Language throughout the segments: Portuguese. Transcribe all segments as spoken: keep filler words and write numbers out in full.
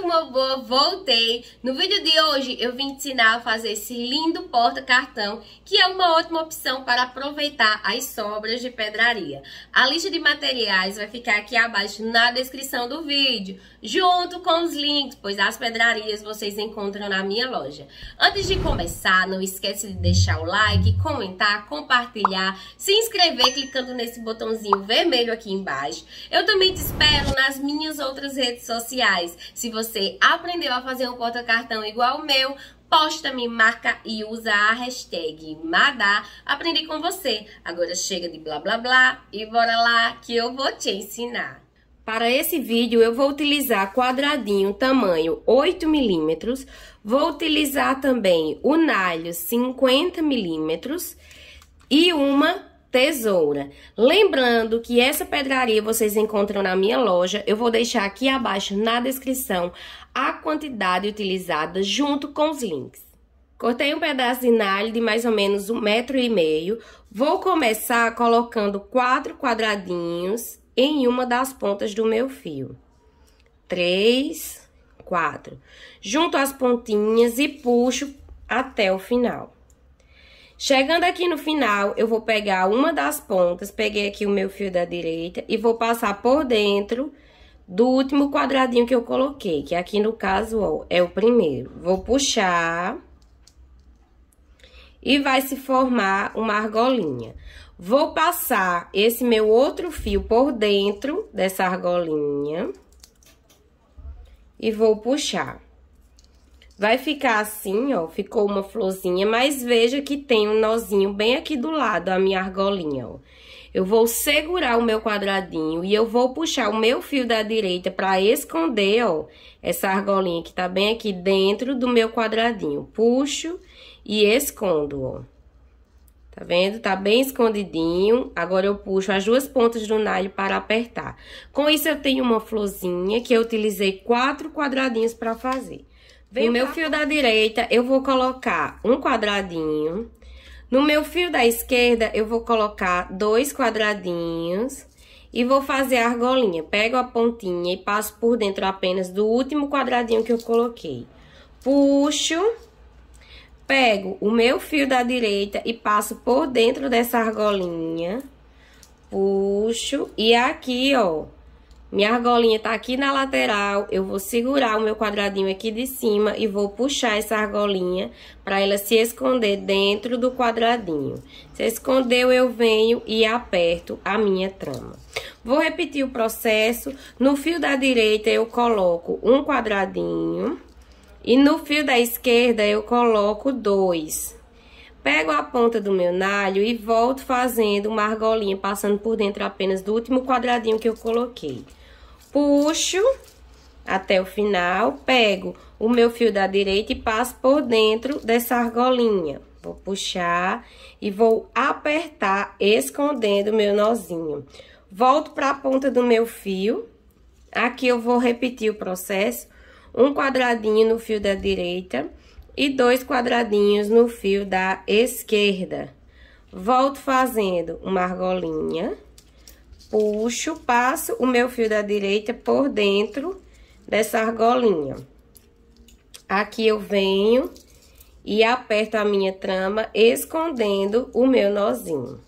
muito uma boa, voltei! No vídeo de hoje eu vim te ensinar a fazer esse lindo porta-cartão, que é uma ótima opção para aproveitar as sobras de pedraria. A lista de materiais vai ficar aqui abaixo na descrição do vídeo, junto com os links, pois as pedrarias vocês encontram na minha loja. Antes de começar, não esquece de deixar o like, comentar, compartilhar, se inscrever clicando nesse botãozinho vermelho aqui embaixo. Eu também te espero nas minhas outras redes sociais. Se você aprendeu a fazer um porta-cartão igual o meu, posta, me marca e usa a hashtag Madá. Aprendi com você. Agora chega de blá blá blá e bora lá que eu vou te ensinar. Para esse vídeo eu vou utilizar quadradinho tamanho oito milímetros. Vou utilizar também o nalho cinquenta milímetros e uma tesoura. Lembrando que essa pedraria vocês encontram na minha loja. Eu vou deixar aqui abaixo na descrição a quantidade utilizada junto com os links. Cortei um pedaço de nalho de mais ou menos um metro e meio. Vou começar colocando quatro quadradinhos em uma das pontas do meu fio. Três, quatro. Junto as pontinhas e puxo até o final. Chegando aqui no final, eu vou pegar uma das pontas, peguei aqui o meu fio da direita e vou passar por dentro do último quadradinho que eu coloquei, que aqui no caso, ó, é o primeiro. Vou puxar e vai se formar uma argolinha. Vou passar esse meu outro fio por dentro dessa argolinha e vou puxar. Vai ficar assim, ó, ficou uma florzinha, mas veja que tem um nozinho bem aqui do lado, a minha argolinha, ó. Eu vou segurar o meu quadradinho e eu vou puxar o meu fio da direita pra esconder, ó, essa argolinha que tá bem aqui dentro do meu quadradinho. Puxo e escondo, ó. Tá vendo? Tá bem escondidinho. Agora eu puxo as duas pontas do nalho para apertar. Com isso eu tenho uma florzinha que eu utilizei quatro quadradinhos pra fazer. No meu fio da direita, eu vou colocar um quadradinho. No meu fio da esquerda, eu vou colocar dois quadradinhos. E vou fazer a argolinha. Pego a pontinha e passo por dentro apenas do último quadradinho que eu coloquei. Puxo. Pego o meu fio da direita e passo por dentro dessa argolinha. Puxo. E aqui, ó. Minha argolinha tá aqui na lateral, eu vou segurar o meu quadradinho aqui de cima e vou puxar essa argolinha pra ela se esconder dentro do quadradinho. Se escondeu, eu venho e aperto a minha trama. Vou repetir o processo. No fio da direita eu coloco um quadradinho e no fio da esquerda eu coloco dois. Pego a ponta do meu nalho e volto fazendo uma argolinha, passando por dentro apenas do último quadradinho que eu coloquei. Puxo até o final, pego o meu fio da direita e passo por dentro dessa argolinha. Vou puxar e vou apertar, escondendo o meu nozinho. Volto para a ponta do meu fio. Aqui eu vou repetir o processo. Um quadradinho no fio da direita e dois quadradinhos no fio da esquerda. Volto fazendo uma argolinha. Puxo, passo o meu fio da direita por dentro dessa argolinha. Aqui eu venho e aperto a minha trama, escondendo o meu nozinho.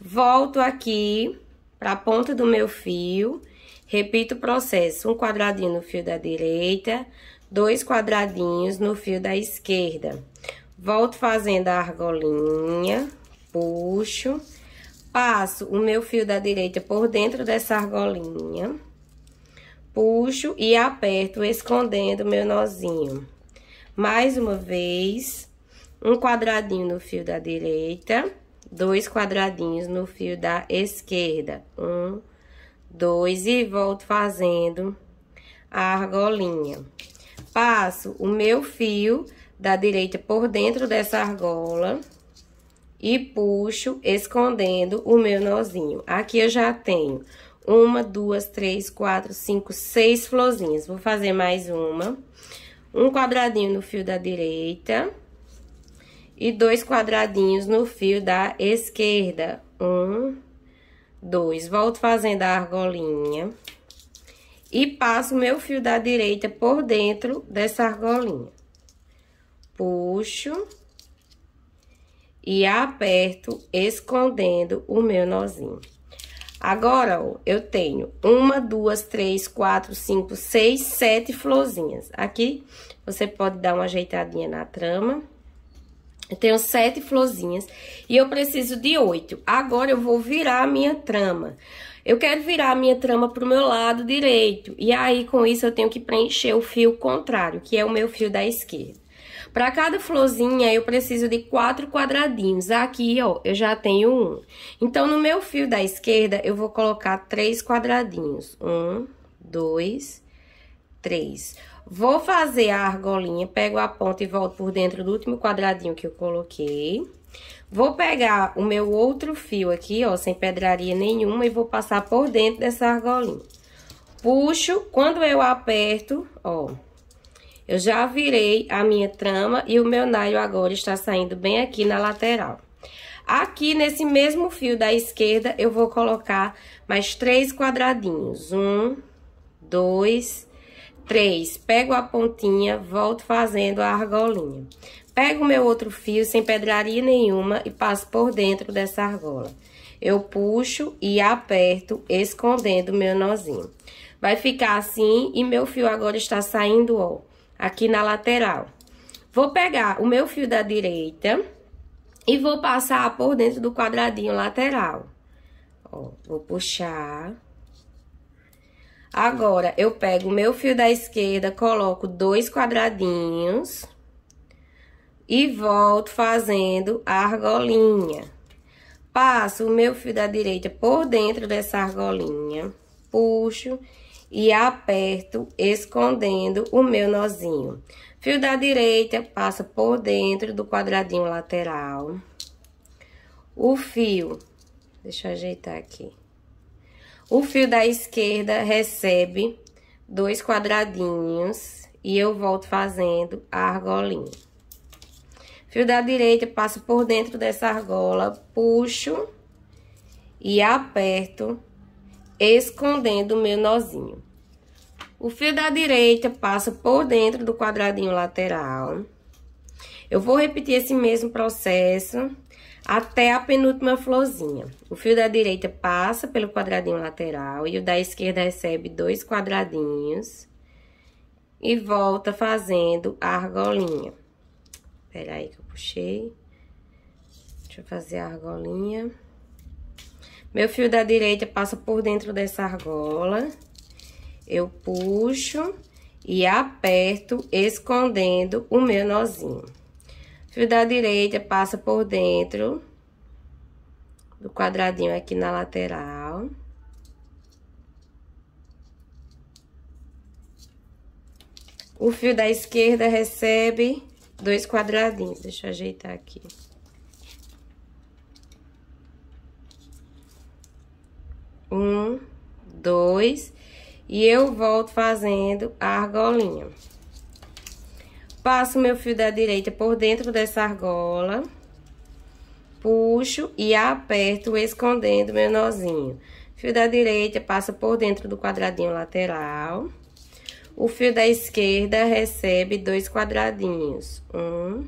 Volto aqui para a ponta do meu fio. Repito o processo. Um quadradinho no fio da direita, dois quadradinhos no fio da esquerda. Volto fazendo a argolinha. Puxo. Passo o meu fio da direita por dentro dessa argolinha, puxo e aperto, escondendo o meu nozinho. Mais uma vez, um quadradinho no fio da direita, dois quadradinhos no fio da esquerda. Um, dois, e volto fazendo a argolinha. Passo o meu fio da direita por dentro dessa argola e puxo, escondendo o meu nozinho. Aqui eu já tenho uma, duas, três, quatro, cinco, seis florzinhas. Vou fazer mais uma. Um quadradinho no fio da direita e dois quadradinhos no fio da esquerda. Um, dois. Volto fazendo a argolinha E passo meu fio da direita por dentro dessa argolinha. Puxo. E aperto, escondendo o meu nozinho. Agora, ó, eu tenho uma, duas, três, quatro, cinco, seis, sete florzinhas. Aqui, você pode dar uma ajeitadinha na trama. Eu tenho sete florzinhas e eu preciso de oito. Agora, eu vou virar a minha trama. Eu quero virar a minha trama pro meu lado direito. E aí, com isso, eu tenho que preencher o fio contrário, que é o meu fio da esquerda. Para cada florzinha, eu preciso de quatro quadradinhos. Aqui, ó, eu já tenho um. Então, no meu fio da esquerda, eu vou colocar três quadradinhos. Um, dois, três. Vou fazer a argolinha, pego a ponta e volto por dentro do último quadradinho que eu coloquei. Vou pegar o meu outro fio aqui, ó, sem pedraria nenhuma, e vou passar por dentro dessa argolinha. Puxo, quando eu aperto, ó... Eu já virei a minha trama e o meu naio agora está saindo bem aqui na lateral. Aqui, nesse mesmo fio da esquerda, eu vou colocar mais três quadradinhos. Um, dois, três. Pego a pontinha, volto fazendo a argolinha. Pego o meu outro fio, sem pedraria nenhuma, e passo por dentro dessa argola. Eu puxo e aperto, escondendo o meu nozinho. Vai ficar assim e meu fio agora está saindo, ó, aqui na lateral. Vou pegar o meu fio da direita e vou passar por dentro do quadradinho lateral. Ó, vou puxar. Agora, eu pego o meu fio da esquerda, coloco dois quadradinhos e volto fazendo a argolinha. Passo o meu fio da direita por dentro dessa argolinha, puxo e aperto, escondendo o meu nozinho. Fio da direita passa por dentro do quadradinho lateral. O fio, deixa eu ajeitar aqui. O fio da esquerda recebe dois quadradinhos e eu volto fazendo a argolinha. Fio da direita passa por dentro dessa argola, puxo e aperto, escondendo o meu nozinho. O fio da direita passa por dentro do quadradinho lateral. Eu vou repetir esse mesmo processo até a penúltima florzinha. O fio da direita passa pelo quadradinho lateral e o da esquerda recebe dois quadradinhos e volta fazendo a argolinha. Espera aí que eu puxei. Deixa eu fazer a argolinha. Meu fio da direita passa por dentro dessa argola, eu puxo e aperto, escondendo o meu nozinho. Fio da direita passa por dentro do quadradinho aqui na lateral. O fio da esquerda recebe dois quadradinhos, deixa eu ajeitar aqui. Um, dois, e eu volto fazendo a argolinha. Passo meu fio da direita por dentro dessa argola, puxo e aperto, escondendo meu nozinho. Fio da direita passa por dentro do quadradinho lateral. O fio da esquerda recebe dois quadradinhos. Um,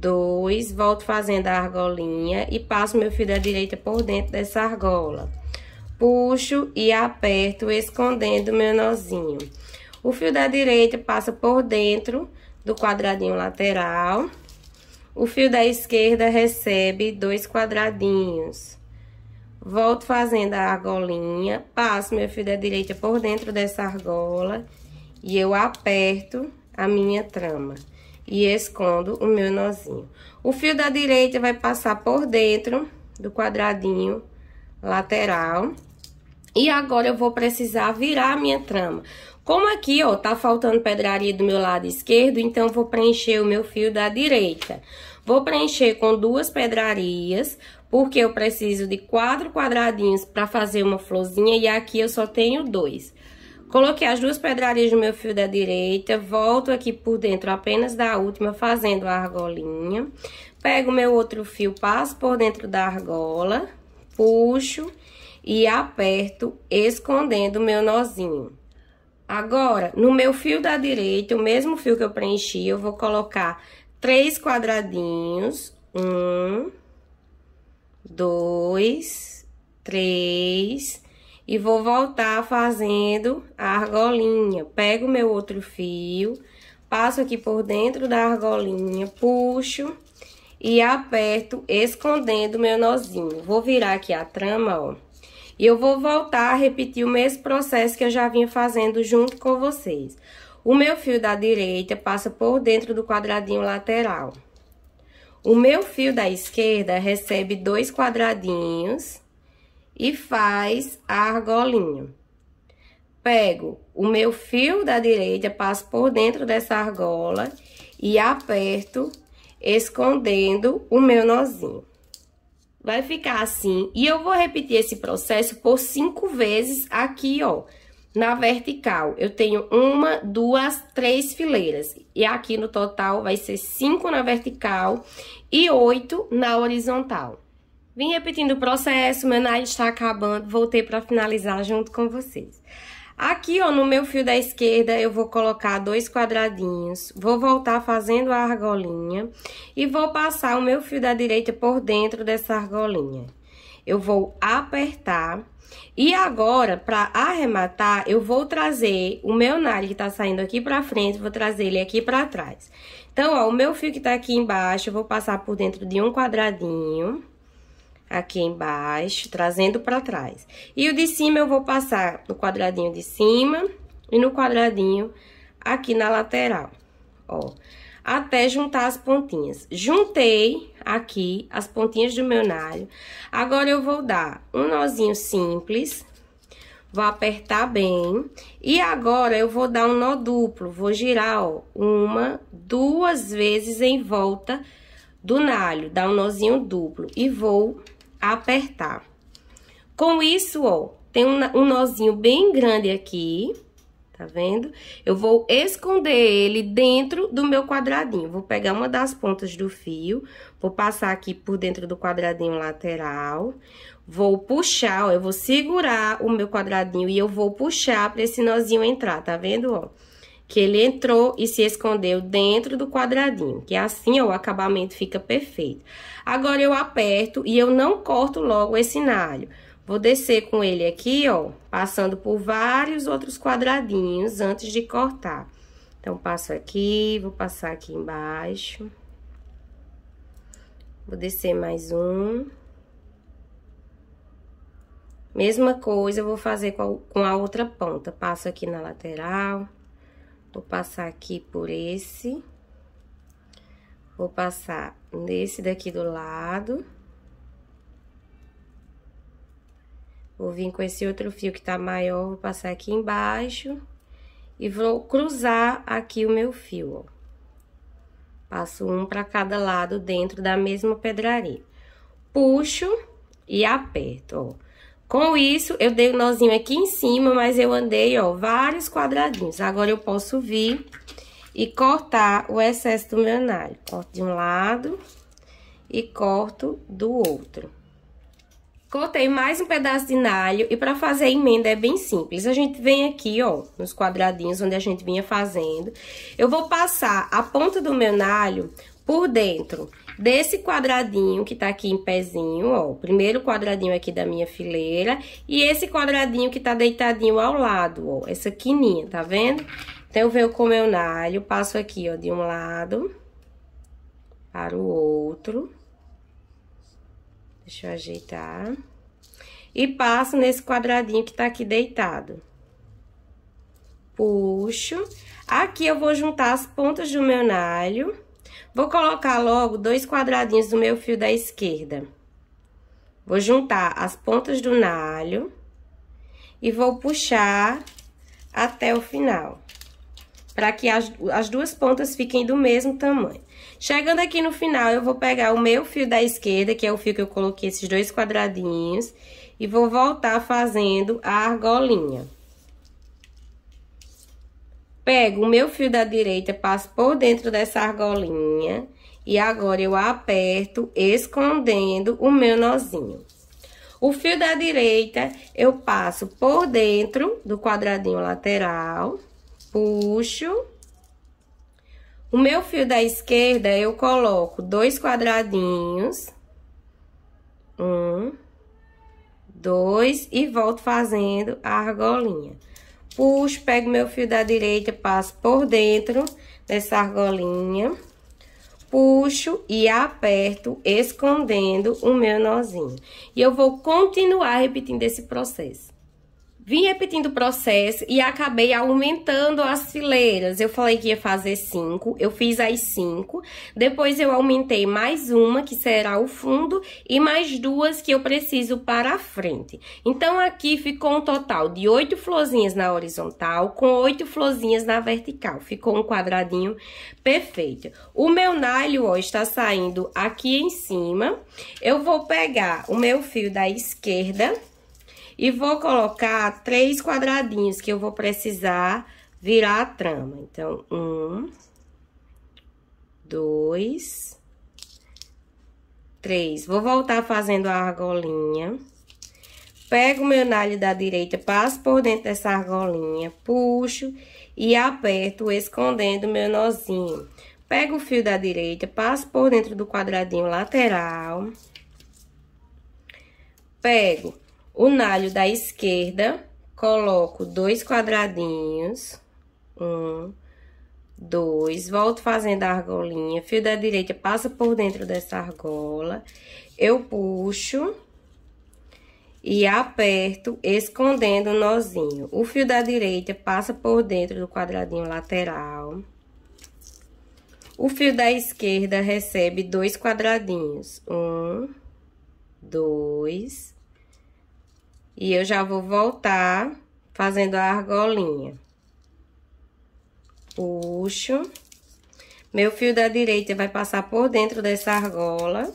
dois, volto fazendo a argolinha e passo meu fio da direita por dentro dessa argola. Puxo e aperto, escondendo meu nozinho. O fio da direita passa por dentro do quadradinho lateral. O fio da esquerda recebe dois quadradinhos. Volto fazendo a argolinha, passo meu fio da direita por dentro dessa argola e eu aperto a minha trama e escondo o meu nozinho. O fio da direita vai passar por dentro do quadradinho lateral. E agora, eu vou precisar virar a minha trama. Como aqui, ó, tá faltando pedraria do meu lado esquerdo, então, vou preencher o meu fio da direita. Vou preencher com duas pedrarias, porque eu preciso de quatro quadradinhos para fazer uma florzinha, e aqui eu só tenho dois. Coloquei as duas pedrarias no meu fio da direita, volto aqui por dentro apenas da última, fazendo a argolinha. Pego o meu outro fio, passo por dentro da argola, puxo e aperto, escondendo o meu nozinho. Agora, no meu fio da direita, o mesmo fio que eu preenchi, eu vou colocar três quadradinhos. Um, dois, três. E vou voltar fazendo a argolinha. Pego o meu outro fio, passo aqui por dentro da argolinha, puxo e aperto, escondendo meu nozinho. Vou virar aqui a trama, ó. E eu vou voltar a repetir o mesmo processo que eu já vinha fazendo junto com vocês. O meu fio da direita passa por dentro do quadradinho lateral. O meu fio da esquerda recebe dois quadradinhos e faz a argolinha. Pego o meu fio da direita, passo por dentro dessa argola e aperto, escondendo o meu nozinho. Vai ficar assim, e eu vou repetir esse processo por cinco vezes aqui, ó, na vertical. Eu tenho uma, duas, três fileiras, e aqui no total vai ser cinco na vertical e oito na horizontal. Vim repetindo o processo, meu naipe está acabando, voltei para finalizar junto com vocês. Aqui, ó, no meu fio da esquerda, eu vou colocar dois quadradinhos, vou voltar fazendo a argolinha e vou passar o meu fio da direita por dentro dessa argolinha. Eu vou apertar e agora, para arrematar, eu vou trazer o meu naipe que tá saindo aqui pra frente, vou trazer ele aqui pra trás. Então, ó, o meu fio que tá aqui embaixo, eu vou passar por dentro de um quadradinho... Aqui embaixo, trazendo pra trás. E o de cima eu vou passar no quadradinho de cima e no quadradinho aqui na lateral, ó. Até juntar as pontinhas. Juntei aqui as pontinhas do meu nalho. Agora, eu vou dar um nozinho simples, vou apertar bem. E agora, eu vou dar um nó duplo, vou girar, ó, uma, duas vezes em volta do nalho. Dar um nozinho duplo e vou... apertar. Com isso, ó, tem um, um nozinho bem grande aqui, tá vendo? Eu vou esconder ele dentro do meu quadradinho. Vou pegar uma das pontas do fio, vou passar aqui por dentro do quadradinho lateral, vou puxar, ó, eu vou segurar o meu quadradinho e eu vou puxar pra esse nozinho entrar, tá vendo, ó? Que ele entrou e se escondeu dentro do quadradinho, que assim, ó, o acabamento fica perfeito. Agora, eu aperto e eu não corto logo esse nalho. Vou descer com ele aqui, ó, passando por vários outros quadradinhos antes de cortar. Então, passo aqui, vou passar aqui embaixo. Vou descer mais um. Mesma coisa eu vou fazer com a outra ponta. Passo aqui na lateral... Vou passar aqui por esse, vou passar nesse daqui do lado. Vou vir com esse outro fio que tá maior, vou passar aqui embaixo e vou cruzar aqui o meu fio, ó. Passo um pra cada lado dentro da mesma pedraria. Puxo e aperto, ó. Com isso, eu dei um nozinho aqui em cima, mas eu andei, ó, vários quadradinhos. Agora, eu posso vir e cortar o excesso do meu nalho. Corto de um lado e corto do outro. Cortei mais um pedaço de nalho e pra fazer a emenda é bem simples. A gente vem aqui, ó, nos quadradinhos onde a gente vinha fazendo. Eu vou passar a ponta do meu nalho por dentro desse quadradinho que tá aqui em pezinho, ó, o primeiro quadradinho aqui da minha fileira, e esse quadradinho que tá deitadinho ao lado, ó, essa quininha, tá vendo? Então, eu venho com o meu nalho, passo aqui, ó, de um lado para o outro, deixa eu ajeitar, e passo nesse quadradinho que tá aqui deitado. Puxo, aqui eu vou juntar as pontas do meu nalho. Vou colocar logo dois quadradinhos do meu fio da esquerda. Vou juntar as pontas do nalho e vou puxar até o final, para que as, as duas pontas fiquem do mesmo tamanho. Chegando aqui no final, eu vou pegar o meu fio da esquerda, que é o fio que eu coloquei esses dois quadradinhos, e vou voltar fazendo a argolinha. Pego o meu fio da direita, passo por dentro dessa argolinha e agora eu aperto, escondendo o meu nozinho. O fio da direita eu passo por dentro do quadradinho lateral, puxo. O meu fio da esquerda eu coloco dois quadradinhos, um, dois, e volto fazendo a argolinha. Puxo, pego meu fio da direita, passo por dentro dessa argolinha, puxo e aperto, escondendo o meu nozinho. E eu vou continuar repetindo esse processo. Vim repetindo o processo e acabei aumentando as fileiras. Eu falei que ia fazer cinco, eu fiz as cinco. Depois eu aumentei mais uma, que será o fundo, e mais duas que eu preciso para a frente. Então, aqui ficou um total de oito florzinhas na horizontal, com oito florzinhas na vertical. Ficou um quadradinho perfeito. O meu nalho, ó, está saindo aqui em cima. Eu vou pegar o meu fio da esquerda e vou colocar três quadradinhos que eu vou precisar virar a trama. Então, um, dois, três. Vou voltar fazendo a argolinha. Pego o meu nalho da direita, passo por dentro dessa argolinha, puxo e aperto, escondendo o meu nozinho. Pego o fio da direita, passo por dentro do quadradinho lateral. Pego o nalho da esquerda, coloco dois quadradinhos, um, dois, volto fazendo a argolinha, fio da direita passa por dentro dessa argola, eu puxo e aperto, escondendo o nozinho. O fio da direita passa por dentro do quadradinho lateral, o fio da esquerda recebe dois quadradinhos, um, dois. E eu já vou voltar fazendo a argolinha. Puxo. Meu fio da direita vai passar por dentro dessa argola.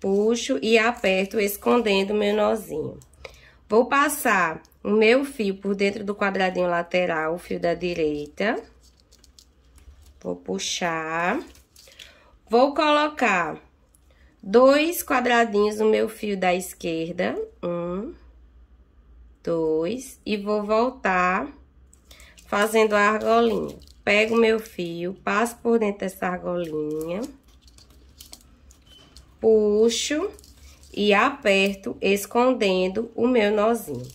Puxo e aperto, escondendo meu nozinho. Vou passar o meu fio por dentro do quadradinho lateral, o fio da direita. Vou puxar. Vou colocar dois quadradinhos no meu fio da esquerda, um, dois, e vou voltar fazendo a argolinha. Pego meu fio, passo por dentro dessa argolinha, puxo e aperto, escondendo o meu nozinho.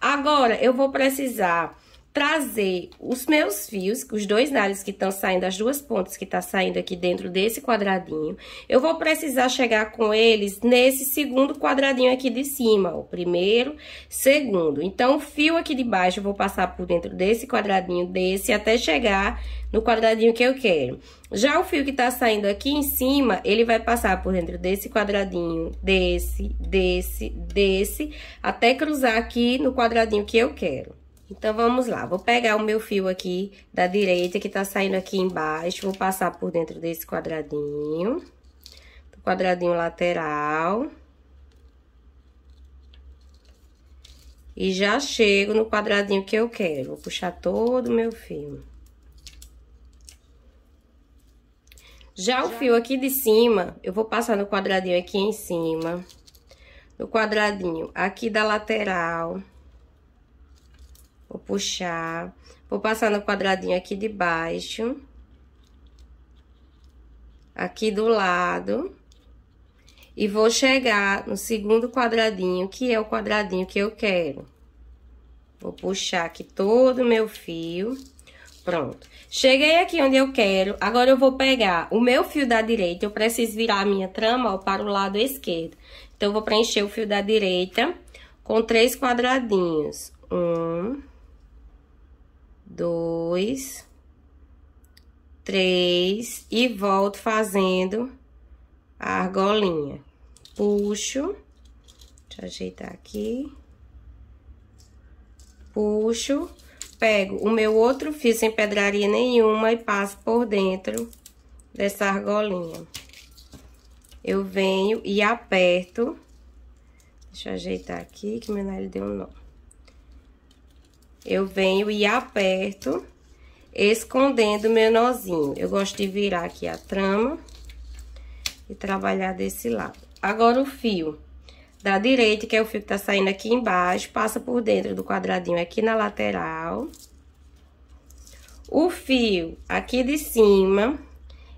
Agora, eu vou precisar trazer os meus fios, os dois nalhos que estão saindo, as duas pontas que tá saindo aqui dentro desse quadradinho, eu vou precisar chegar com eles nesse segundo quadradinho aqui de cima, o primeiro, segundo. Então, o fio aqui de baixo eu vou passar por dentro desse quadradinho, desse, até chegar no quadradinho que eu quero. Já o fio que tá saindo aqui em cima, ele vai passar por dentro desse quadradinho, desse, desse, desse, até cruzar aqui no quadradinho que eu quero. Então, vamos lá. Vou pegar o meu fio aqui da direita, que tá saindo aqui embaixo. Vou passar por dentro desse quadradinho. Do quadradinho lateral. E já chego no quadradinho que eu quero. Vou puxar todo o meu fio. Já o fio aqui de cima, eu vou passar no quadradinho aqui em cima. No quadradinho aqui da lateral. Vou puxar, vou passar no quadradinho aqui de baixo, aqui do lado, e vou chegar no segundo quadradinho, que é o quadradinho que eu quero. Vou puxar aqui todo o meu fio, pronto. Cheguei aqui onde eu quero, agora eu vou pegar o meu fio da direita, eu preciso virar a minha trama, ó, para o lado esquerdo. Então, eu vou preencher o fio da direita com três quadradinhos, um, dois, três, e volto fazendo a argolinha. Puxo, deixa eu ajeitar aqui. Puxo, pego o meu outro fio sem pedraria nenhuma e passo por dentro dessa argolinha. Eu venho e aperto. Deixa eu ajeitar aqui, que meu nalho deu um nó. Eu venho e aperto, escondendo meu nozinho. Eu gosto de virar aqui a trama e trabalhar desse lado. Agora, o fio da direita, que é o fio que tá saindo aqui embaixo, passa por dentro do quadradinho aqui na lateral. O fio aqui de cima,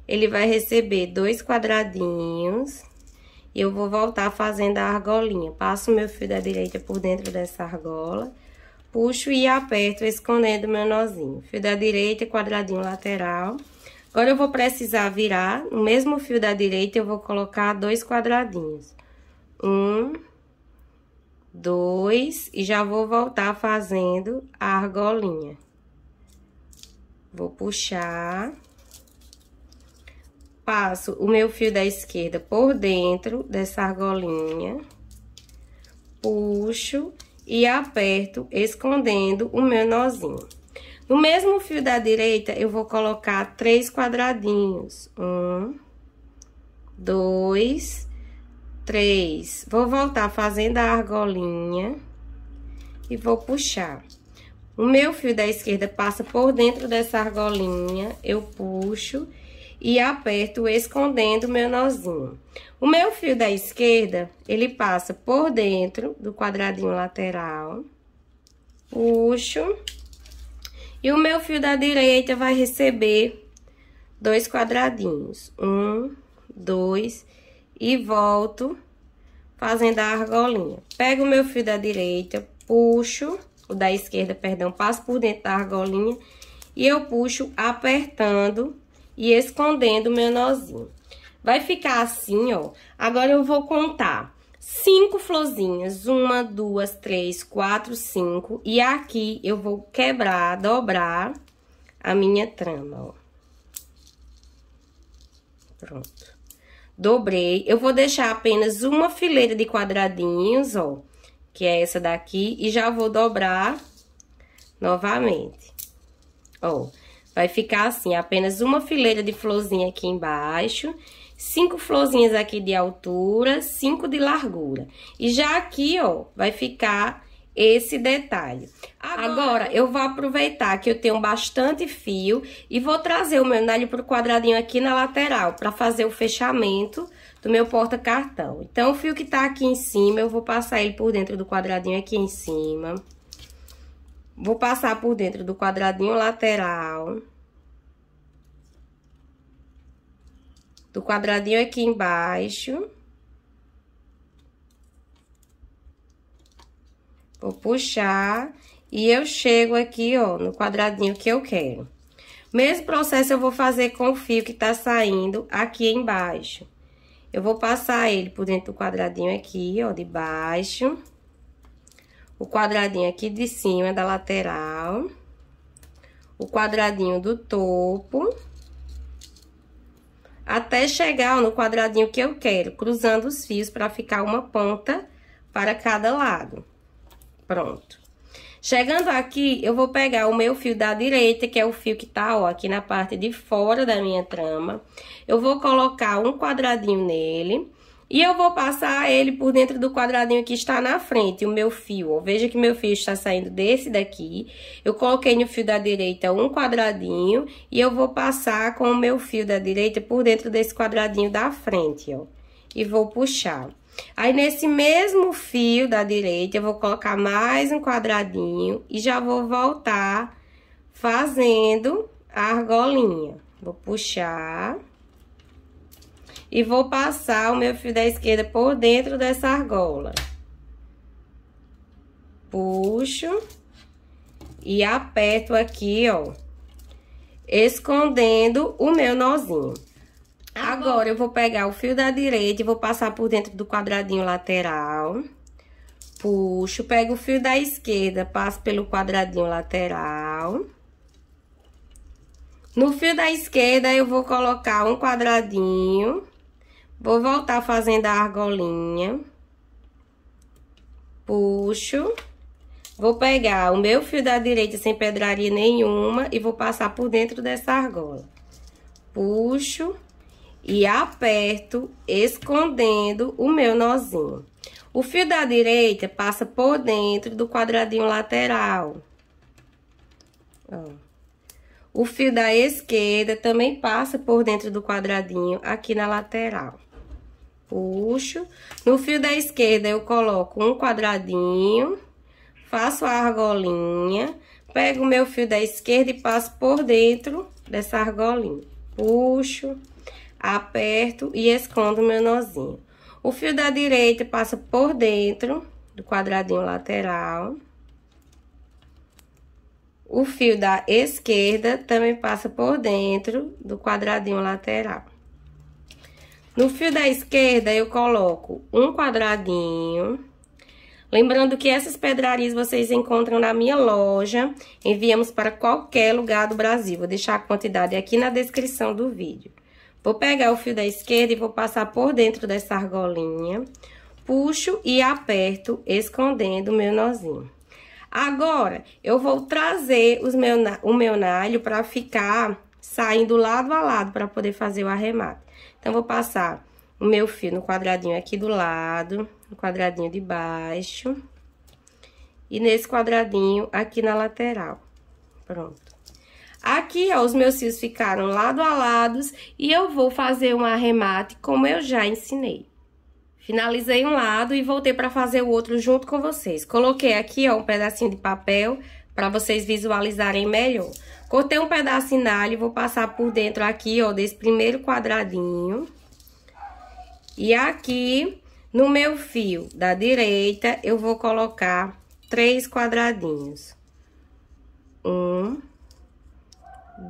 ele vai receber dois quadradinhos. E eu vou voltar fazendo a argolinha. Passo o meu fio da direita por dentro dessa argola. Puxo e aperto, escondendo meu nozinho. Fio da direita, quadradinho lateral. Agora, eu vou precisar virar. No mesmo fio da direita, eu vou colocar dois quadradinhos. Um, dois, e já vou voltar fazendo a argolinha. Vou puxar. Passo o meu fio da esquerda por dentro dessa argolinha. Puxo e aperto, escondendo o meu nozinho. No mesmo fio da direita, eu vou colocar três quadradinhos. Um, dois, três. Vou voltar fazendo a argolinha e vou puxar. O meu fio da esquerda passa por dentro dessa argolinha, eu puxo e aperto, escondendo meu nozinho. O meu fio da esquerda, ele passa por dentro do quadradinho lateral, puxo, e o meu fio da direita vai receber dois quadradinhos. Um, dois, e volto fazendo a argolinha. Pego o meu fio da direita, puxo, o da esquerda, perdão, passo por dentro da argolinha, e eu puxo apertando e escondendo meu nozinho. Vai ficar assim, ó. Agora, eu vou contar cinco florzinhas. Uma, duas, três, quatro, cinco. E aqui, eu vou quebrar, dobrar a minha trama, ó. Pronto. Dobrei. Eu vou deixar apenas uma fileira de quadradinhos, ó. Que é essa daqui. E já vou dobrar novamente. Ó. Vai ficar assim, apenas uma fileira de florzinha aqui embaixo, cinco florzinhas aqui de altura, cinco de largura. E já aqui, ó, vai ficar esse detalhe. Agora, eu vou aproveitar que eu tenho bastante fio e vou trazer o meu nalho pro quadradinho aqui na lateral, para fazer o fechamento do meu porta-cartão. Então, o fio que tá aqui em cima, eu vou passar ele por dentro do quadradinho aqui em cima. Vou passar por dentro do quadradinho lateral, do quadradinho aqui embaixo. Vou puxar e eu chego aqui, ó, no quadradinho que eu quero. Mesmo processo eu vou fazer com o fio que tá saindo aqui embaixo. Eu vou passar ele por dentro do quadradinho aqui, ó, de baixo. O quadradinho aqui de cima da lateral, o quadradinho do topo, até chegar no quadradinho que eu quero, cruzando os fios para ficar uma ponta para cada lado. Pronto. Chegando aqui, eu vou pegar o meu fio da direita, que é o fio que tá, ó, aqui na parte de fora da minha trama. Eu vou colocar um quadradinho nele. E eu vou passar ele por dentro do quadradinho que está na frente, o meu fio, ó. Veja que meu fio está saindo desse daqui. Eu coloquei no fio da direita um quadradinho e eu vou passar com o meu fio da direita por dentro desse quadradinho da frente, ó. E vou puxar. Aí, nesse mesmo fio da direita, eu vou colocar mais um quadradinho e já vou voltar fazendo a argolinha. Vou puxar. E vou passar o meu fio da esquerda por dentro dessa argola. Puxo e aperto aqui, ó, escondendo o meu nozinho. Agora, eu vou pegar o fio da direita e vou passar por dentro do quadradinho lateral. Puxo, pego o fio da esquerda, passo pelo quadradinho lateral. No fio da esquerda, eu vou colocar um quadradinho. Vou voltar fazendo a argolinha, puxo, vou pegar o meu fio da direita sem pedraria nenhuma e vou passar por dentro dessa argola. Puxo e aperto, escondendo o meu nozinho. O fio da direita passa por dentro do quadradinho lateral. Ó. O fio da esquerda também passa por dentro do quadradinho aqui na lateral. puxo. No fio da esquerda, eu coloco um quadradinho, faço a argolinha, pego o meu fio da esquerda e passo por dentro dessa argolinha. Puxo, aperto e escondo meu nozinho. O fio da direita passa por dentro do quadradinho lateral. O fio da esquerda também passa por dentro do quadradinho lateral. No fio da esquerda, eu coloco um quadradinho. Lembrando que essas pedrarias vocês encontram na minha loja. Enviamos para qualquer lugar do Brasil. Vou deixar a quantidade aqui na descrição do vídeo. Vou pegar o fio da esquerda e vou passar por dentro dessa argolinha. Puxo e aperto, escondendo o meu nozinho. Agora, eu vou trazer os meu, o meu nalho para ficar saindo lado a lado para poder fazer o arremate. Então, vou passar o meu fio no quadradinho aqui do lado, no quadradinho de baixo. E nesse quadradinho aqui na lateral. Pronto. Aqui, ó, os meus fios ficaram lado a lado e eu vou fazer um arremate como eu já ensinei. Finalizei um lado e voltei para fazer o outro junto com vocês. Coloquei aqui, ó, um pedacinho de papel para vocês visualizarem melhor. Cortei um pedaço de nalho e vou passar por dentro aqui, ó, desse primeiro quadradinho. E aqui, no meu fio da direita, eu vou colocar três quadradinhos. Um,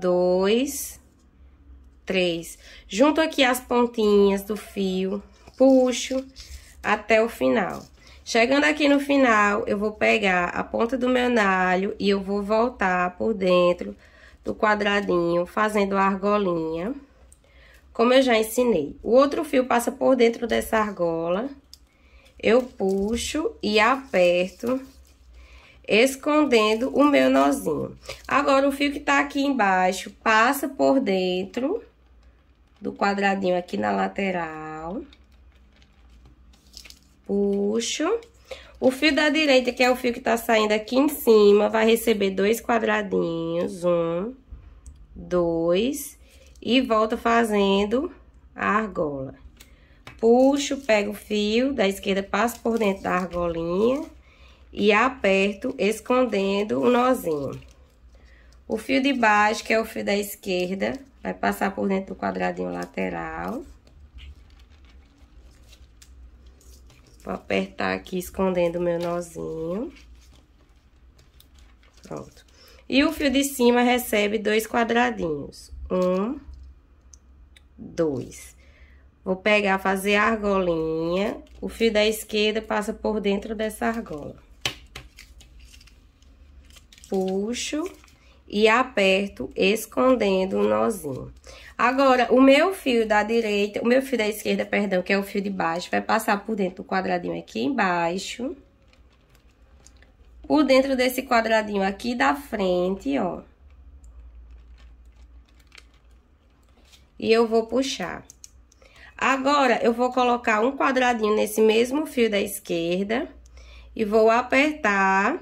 dois, três. Junto aqui as pontinhas do fio. Puxo até o final. Chegando aqui no final, eu vou pegar a ponta do meu nalho e eu vou voltar por dentro do quadradinho, fazendo a argolinha, como eu já ensinei. O outro fio passa por dentro dessa argola, eu puxo e aperto, escondendo o meu nozinho. Agora, o fio que tá aqui embaixo passa por dentro do quadradinho aqui na lateral. Puxo. O fio da direita, que é o fio que tá saindo aqui em cima, vai receber dois quadradinhos. Um, dois. E volta fazendo a argola. Puxo, pego o fio da esquerda, passo por dentro da argolinha. E aperto, escondendo o nozinho. O fio de baixo, que é o fio da esquerda, vai passar por dentro do quadradinho lateral. Vou apertar aqui, escondendo o meu nozinho. Pronto. E o fio de cima recebe dois quadradinhos. Um, dois. Vou pegar, fazer a argolinha. O fio da esquerda passa por dentro dessa argola. Puxo e aperto, escondendo o nozinho. Agora, o meu fio da direita, o meu fio da esquerda, perdão, que é o fio de baixo, vai passar por dentro do quadradinho aqui embaixo. Por dentro desse quadradinho aqui da frente, ó. E eu vou puxar. Agora, eu vou colocar um quadradinho nesse mesmo fio da esquerda. E vou apertar,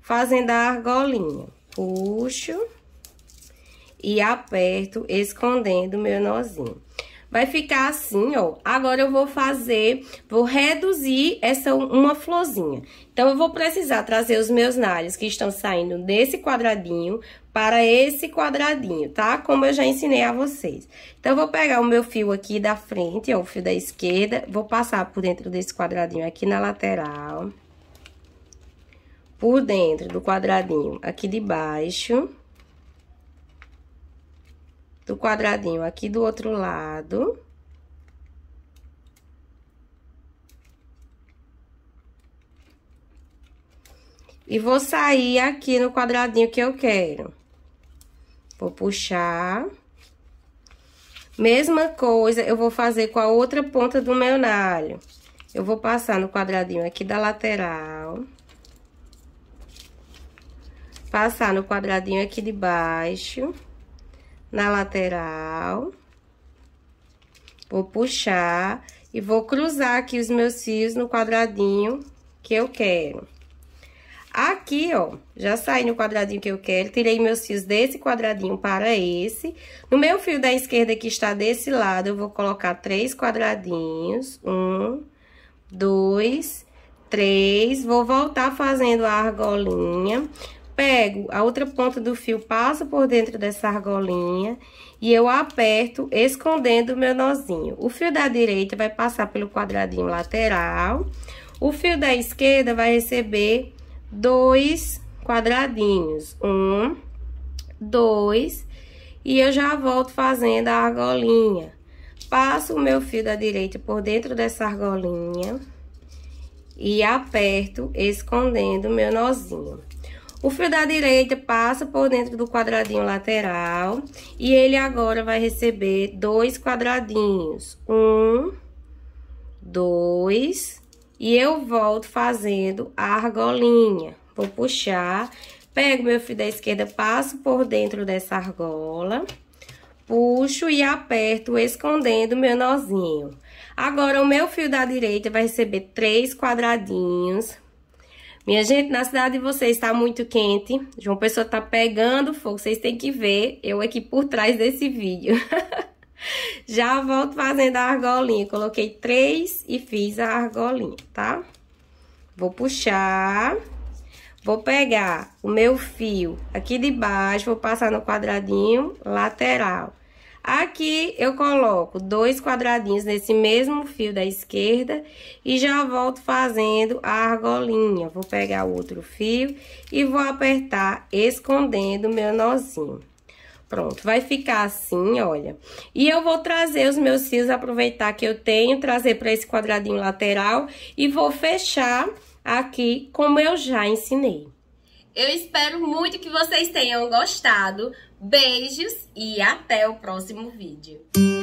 fazendo a argolinha. Puxo e aperto, escondendo meu nozinho. Vai ficar assim, ó. Agora eu vou fazer, vou reduzir essa uma florzinha. Então, eu vou precisar trazer os meus nalhos que estão saindo desse quadradinho para esse quadradinho, tá? Como eu já ensinei a vocês. Então, eu vou pegar o meu fio aqui da frente, ó, o fio da esquerda. Vou passar por dentro desse quadradinho aqui na lateral. Por dentro do quadradinho aqui de baixo, do quadradinho aqui do outro lado, e vou sair aqui no quadradinho que eu quero. Vou puxar. Mesma coisa eu vou fazer com a outra ponta do meu nalho. Eu vou passar no quadradinho aqui da lateral. Passar no quadradinho aqui de baixo, na lateral. Vou puxar e vou cruzar aqui os meus fios no quadradinho que eu quero. Aqui, ó, já saí no quadradinho que eu quero, tirei meus fios desse quadradinho para esse. No meu fio da esquerda, que está desse lado, eu vou colocar três quadradinhos. Um, dois, três. Vou voltar fazendo a argolinha. Pego a outra ponta do fio, passo por dentro dessa argolinha e eu aperto, escondendo o meu nozinho. O fio da direita vai passar pelo quadradinho lateral. O fio da esquerda vai receber dois quadradinhos, um, dois, e eu já volto fazendo a argolinha. Passo o meu fio da direita por dentro dessa argolinha e aperto, escondendo o meu nozinho. O fio da direita passa por dentro do quadradinho lateral e ele agora vai receber dois quadradinhos, um, dois. E eu volto fazendo a argolinha. Vou puxar, pego meu fio da esquerda, passo por dentro dessa argola, puxo e aperto, escondendo meu nozinho. Agora, o meu fio da direita vai receber três quadradinhos. Minha gente, na cidade de vocês tá muito quente. João Pessoa tá pegando fogo, vocês têm que ver eu aqui por trás desse vídeo. Já volto fazendo a argolinha. Coloquei três e fiz a argolinha, tá? Vou puxar. Vou pegar o meu fio aqui de baixo, vou passar no quadradinho lateral. Aqui eu coloco dois quadradinhos nesse mesmo fio da esquerda e já volto fazendo a argolinha. Vou pegar o outro fio e vou apertar, escondendo o meu nozinho. Pronto, vai ficar assim, olha. E eu vou trazer os meus fios, aproveitar que eu tenho, trazer para esse quadradinho lateral e vou fechar aqui como eu já ensinei. Eu espero muito que vocês tenham gostado. Beijos e até o próximo vídeo.